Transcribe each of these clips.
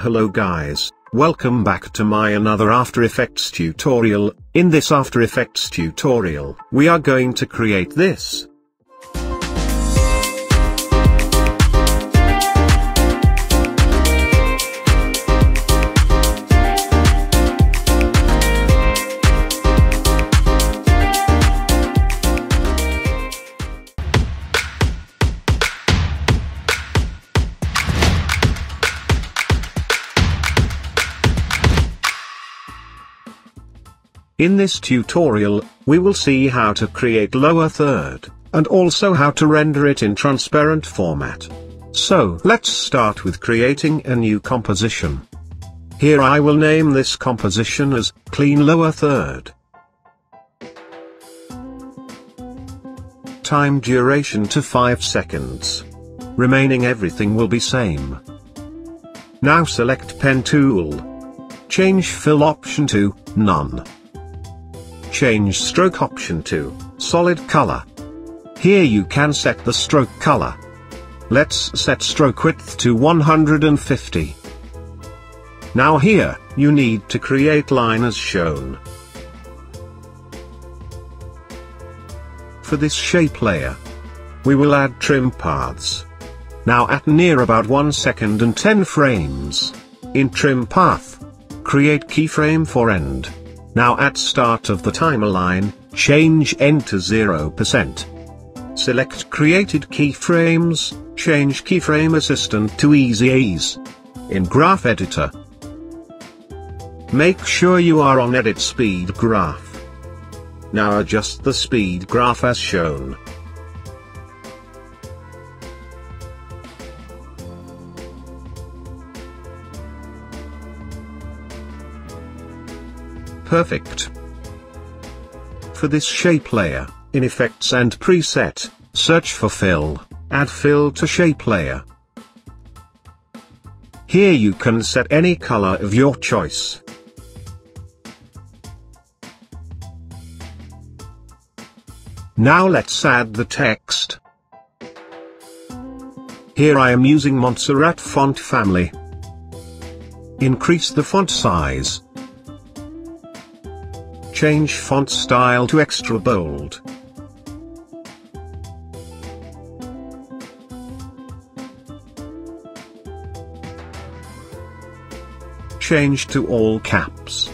Hello guys, welcome back to my another After Effects tutorial. In this After Effects tutorial, we are going to create this. In this tutorial, we will see how to create lower third, and also how to render it in transparent format. So let's start with creating a new composition. Here I will name this composition as Clean Lower Third. Time duration to 5 seconds. Remaining everything will be same. Now select Pen tool. Change Fill option to None. Change stroke option to solid color. Here you can set the stroke color. Let's set stroke width to 150. Now here, you need to create line as shown. For this shape layer, we will add trim paths. Now at near about 1 second and 10 frames, in trim path, create keyframe for end. Now at start of the timeline, change end to 0%. Select created keyframes, change keyframe assistant to easy ease. In graph editor, make sure you are on edit speed graph. Now adjust the speed graph as shown. Perfect. For this shape layer, in Effects and Preset, search for Fill, add Fill to Shape Layer. Here you can set any color of your choice. Now let's add the text. Here I am using Montserrat font family. Increase the font size. Change font style to extra bold. Change to all caps.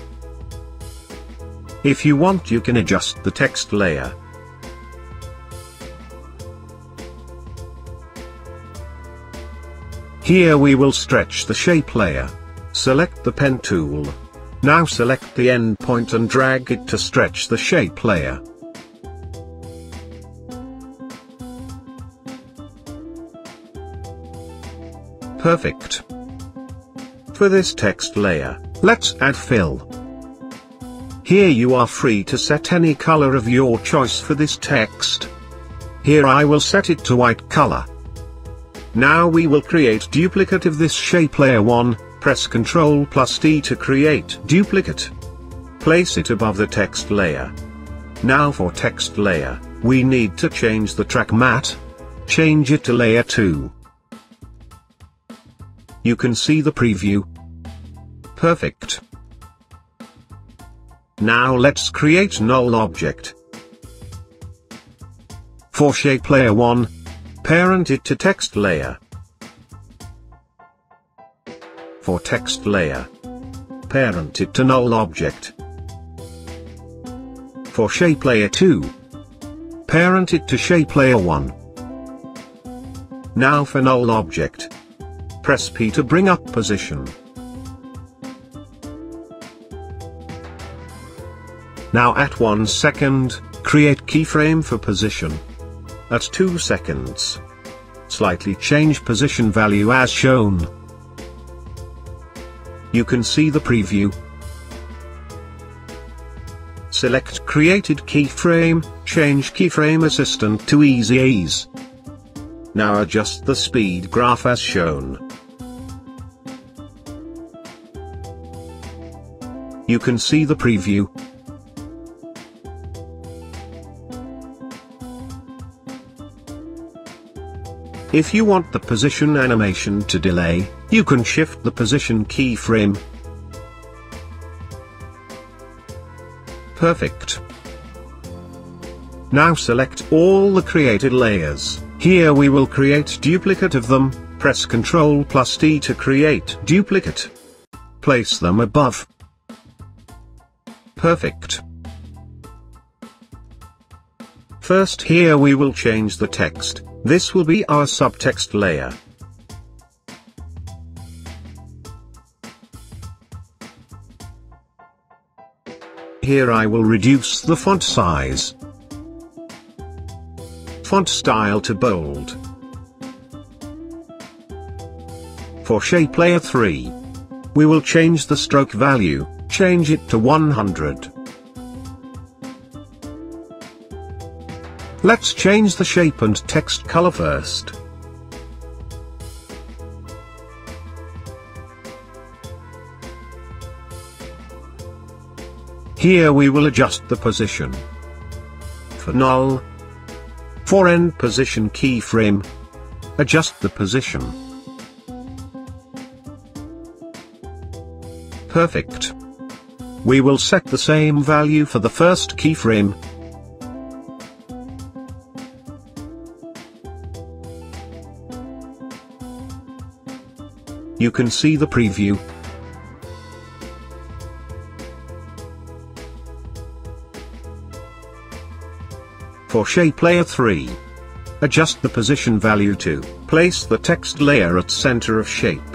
If you want, you can adjust the text layer. Here we will stretch the shape layer. Select the pen tool. Now select the end point and drag it to stretch the shape layer. Perfect. For this text layer, let's add fill. Here you are free to set any color of your choice for this text. Here I will set it to white color. Now we will create duplicate of this shape layer 1. Press Ctrl plus D to create duplicate. Place it above the text layer. Now for text layer, we need to change the track mat. Change it to layer 2. You can see the preview. Perfect. Now let's create null object. For shape layer 1, parent it to text layer. For text layer, parent it to null object. For shape layer 2, parent it to shape layer 1. Now for null object, press P to bring up position. Now at 1 second, create keyframe for position. At 2 seconds, slightly change position value as shown. You can see the preview. Select created keyframe, change keyframe assistant to easy ease. Now adjust the speed graph as shown. You can see the preview. If you want the position animation to delay, you can shift the position keyframe. Perfect. Now select all the created layers. Here we will create duplicate of them. Press Ctrl plus D to create duplicate. Place them above. Perfect. First here we will change the text. This will be our subtext layer. Here I will reduce the font size. Font style to bold. For shape layer 3, we will change the stroke value, change it to 100. Let's change the shape and text color first. Here we will adjust the position. For null. For end position keyframe. Adjust the position. Perfect. We will set the same value for the first keyframe. You can see the preview. For shape layer 3, adjust the position value to place the text layer at center of shape.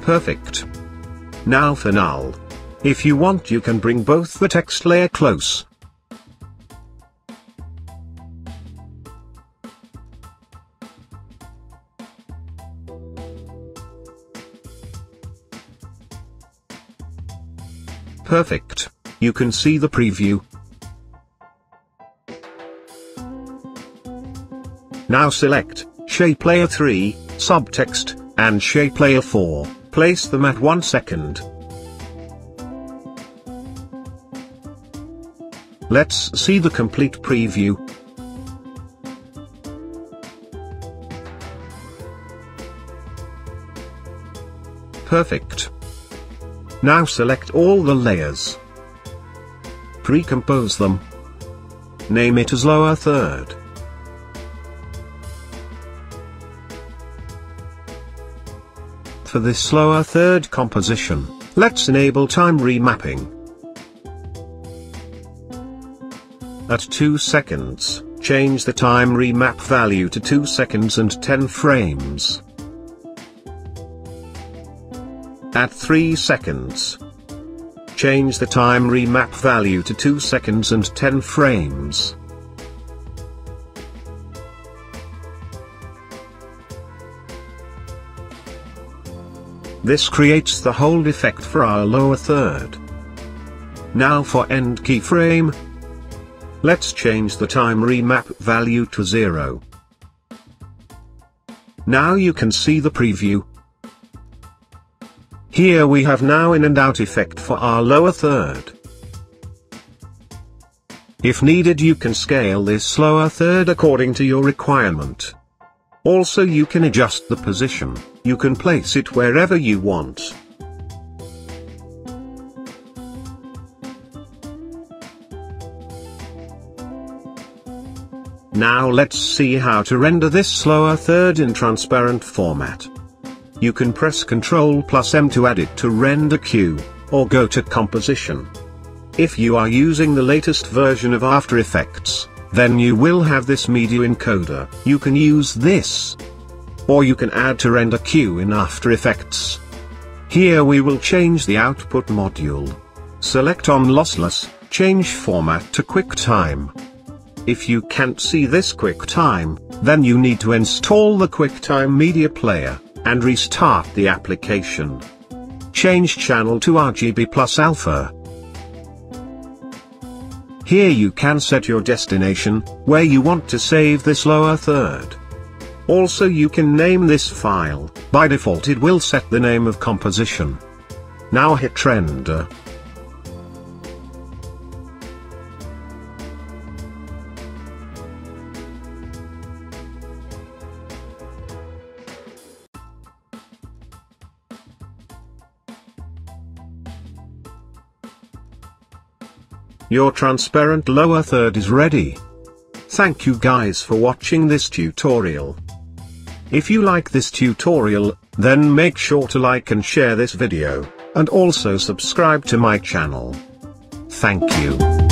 Perfect. Now for null. If you want, you can bring both the text layer close. Perfect. You can see the preview. Now select shape layer 3, subtext, and shape layer 4. Place them at 1 second. Let's see the complete preview. Perfect. Now select all the layers. Pre-compose them. Name it as lower third. For this lower third composition, let's enable time remapping. At 2 seconds, change the time remap value to 2 seconds and 10 frames. At 3 seconds, change the time remap value to 2 seconds and 10 frames. This creates the hold effect for our lower third. Now for end keyframe, let's change the time remap value to 0. Now you can see the preview. Here we have now in and out effect for our lower third. If needed, you can scale this lower third according to your requirement. Also, you can adjust the position. You can place it wherever you want. Now let's see how to render this lower third in transparent format. You can press Ctrl plus M to add it to render queue, or go to composition. If you are using the latest version of After Effects, then you will have this media encoder. You can use this, or you can add to render queue in After Effects. Here we will change the output module. Select on lossless, change format to QuickTime. If you can't see this QuickTime, then you need to install the QuickTime media player and restart the application. Change channel to RGB plus alpha. Here you can set your destination, where you want to save this lower third. Also, you can name this file. By default it will set the name of composition. Now hit render. Your transparent lower third is ready. Thank you guys for watching this tutorial. If you like this tutorial, then make sure to like and share this video, and also subscribe to my channel. Thank you.